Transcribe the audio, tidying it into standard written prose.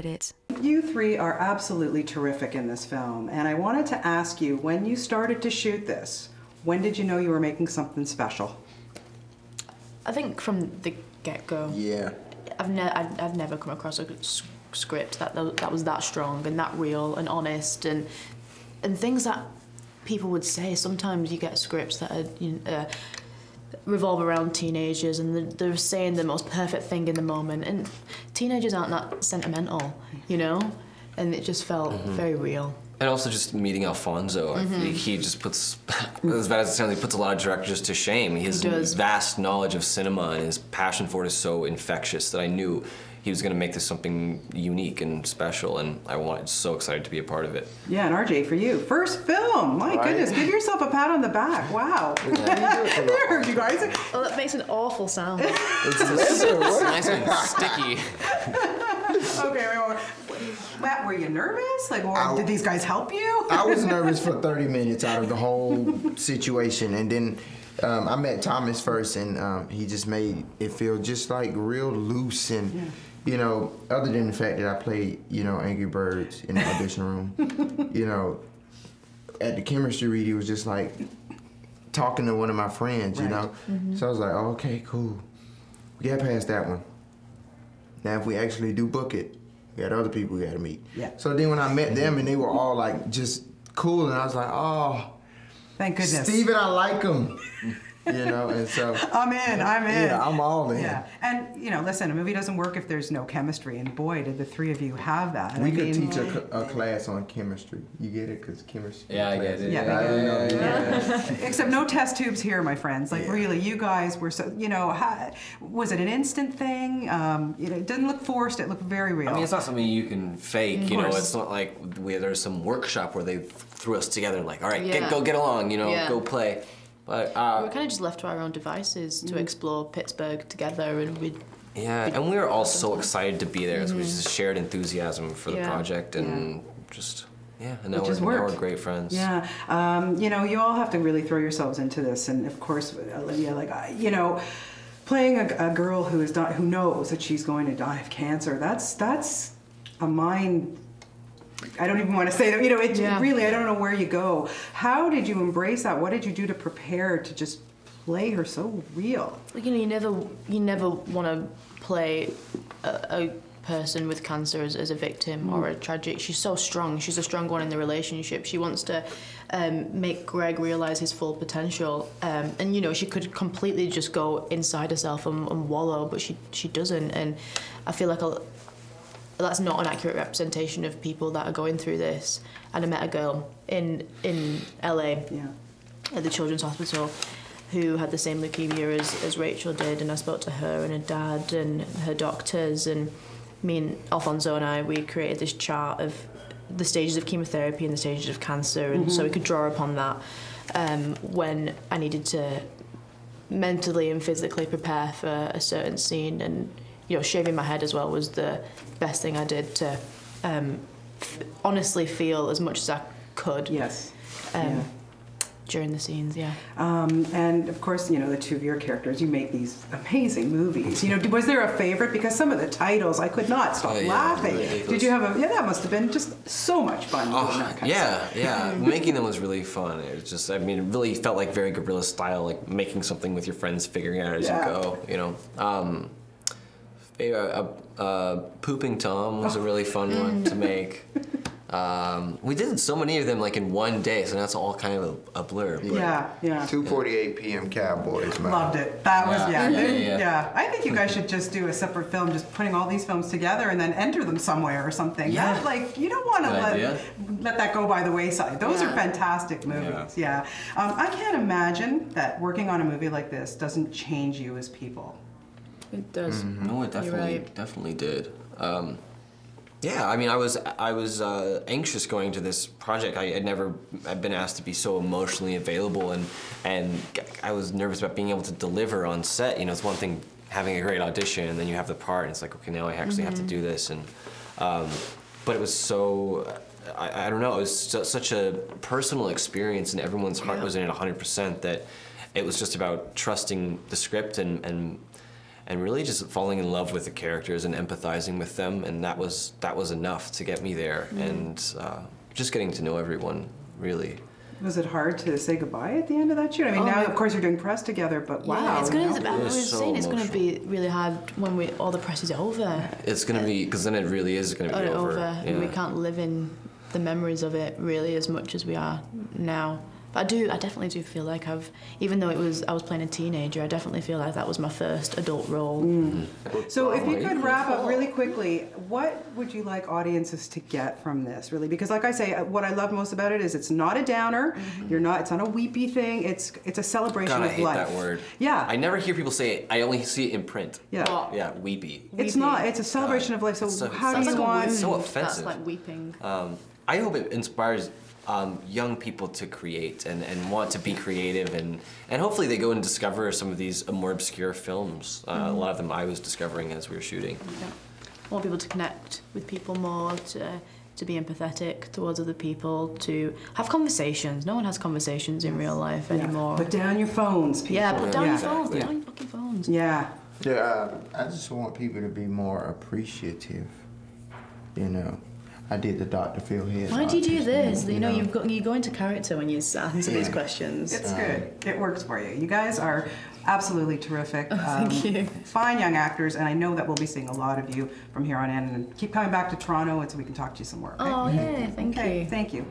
credit. You three are absolutely terrific in this film, and I wanted to ask you, when you started to shoot this, when did you know you were making something special? I think from the get-go. Yeah. I've never come across a script that was that strong and that real and honest and things that people would say. Sometimes you get scripts that are, you know, revolve around teenagers and they're saying the most perfect thing in the moment, and teenagers aren't that sentimental, you know? And it just felt very real. And also just meeting Alfonso, I think he just puts, as bad as it sounds, he puts a lot of directors to shame. His vast knowledge of cinema and his passion for it is so infectious that I knew he was going to make this something unique and special, and I was so excited to be a part of it. Yeah, and RJ, for you, first film, my goodness, give yourself a pat on the back, wow. Yeah, there, you guys. Oh, that makes an awful sound. It's nice and sticky. Okay, Matt, were you nervous? Like, did these guys help you? I was nervous for 30 minutes out of the whole situation, and then I met Thomas first, and he just made it feel just like real loose and, you know, other than the fact that I played, you know, Angry Birds in the audition room, you know, at the chemistry read, he was just like talking to one of my friends, you know? So I was like, oh, okay, cool. We got past that one. Now if we actually do book it, we got other people we got to meet. Yeah. So then when I met them and they were all like just cool, and I was like, oh, thank goodness. Steven, I like him. You know, and so I'm in. Yeah, I'm all in. Yeah. And you know, listen, a movie doesn't work if there's no chemistry, and boy, did the three of you have that. We could teach a class on chemistry. You get it, because chemistry. Yeah, I get it. Yeah. Except no test tubes here, my friends. Like really, you guys were so. You know, was it an instant thing? You know, it didn't look forced. It looked very real. I mean, it's not something you can fake. You know, it's not like there's some workshop where they threw us together and like, all right, go get along. You know, go play. But, we were kind of just left to our own devices to explore Pittsburgh together, and we were all so excited to be there. So we just shared enthusiasm for the project, and and now we're great friends. Yeah, you know, you all have to really throw yourselves into this, and of course, Olivia, like you know, playing a girl who is who knows that she's going to die of cancer. That's a mind. I don't even want to say that, you know, really, I don't know where you go. How did you embrace that? What did you do to prepare to just play her so real? Like, you know, you never want to play a person with cancer as a victim or a tragic. She's so strong. She's a strong one in the relationship. She wants to make Greg realize his full potential. And, you know, she could completely just go inside herself and wallow, but she doesn't. And I feel like that's not an accurate representation of people that are going through this. And I met a girl in LA at the Children's Hospital who had the same leukemia as Rachel did, and I spoke to her and her dad and her doctors, and me and Alfonso and I, we created this chart of the stages of chemotherapy and the stages of cancer, and so we could draw upon that when I needed to mentally and physically prepare for a certain scene. And you know, shaving my head as well was the best thing I did to honestly feel as much as I could. Yes. During the scenes, and of course, you know, the two of your characters, you make these amazing movies. You know, was there a favorite? Because some of the titles, I could not stop laughing. Really, did you have a? Yeah, that must have been just so much fun. Yeah. Making them was really fun. It was just, I mean, it really felt like very guerrilla style, like making something with your friends, figuring out as you go. You know. Pooping Tom was a really fun one to make. We did so many of them like in one day, so that's all kind of a blur. Yeah. 2:48 p.m. Cowboys. Man. Loved it. That was I think you guys should just do a separate film, just putting all these films together and then enter them somewhere or something. Yeah. That's like you don't want to let that go by the wayside. Those are fantastic movies. Yeah. I can't imagine that working on a movie like this doesn't change you as people. It does. No, it definitely did. I mean, I was anxious going to this project. I had never been asked to be so emotionally available, and I was nervous about being able to deliver on set. You know, it's one thing having a great audition, and then you have the part, and it's like, okay, now I actually have to do this. And but it was so, I don't know, it was such a personal experience, and everyone's heart was in it 100%. That it was just about trusting the script and and really just falling in love with the characters and empathizing with them, and that was enough to get me there. And just getting to know everyone, really. Was it hard to say goodbye at the end of that shoot? I mean, now of course you're doing press together, but wow. Yeah, it's going to. I was saying it's going to be really hard when all the press is over. It's going to be, because then it really is going to be over. Yeah. And we can't live in the memories of it really as much as we are now. But I definitely do feel like even though I was playing a teenager, I definitely feel like that was my first adult role. So if you could wrap up really quickly, what would you like audiences to get from this, really? Because like I say, what I love most about it is it's not a downer, it's not a weepy thing, it's a celebration of life. God, I hate that word. Yeah. I never hear people say it, I only see it in print. Yeah. Oh. Yeah, weepy. It's not, it's a celebration of life, so how do you want... It's so offensive. That's like weeping. I hope it inspires young people to create and want to be creative, and hopefully they go and discover some of these more obscure films. A lot of them I was discovering as we were shooting. Yeah. I want people to connect with people more, to be empathetic towards other people, to have conversations. No one has conversations in real life anymore. Put down your phones, people. Yeah, put down your phones. Put down your fucking phones. Yeah. Yeah, I just want people to be more appreciative, you know. I did the Dr. Phil here. Why do you do this? You know, you go into character when you answer these questions. It's good. It works for you. You guys are absolutely terrific. Thank you. Fine young actors, and I know that we'll be seeing a lot of you from here on in. And keep coming back to Toronto, and so we can talk to you some more. Okay? Oh, yeah. Thank you. Thank you.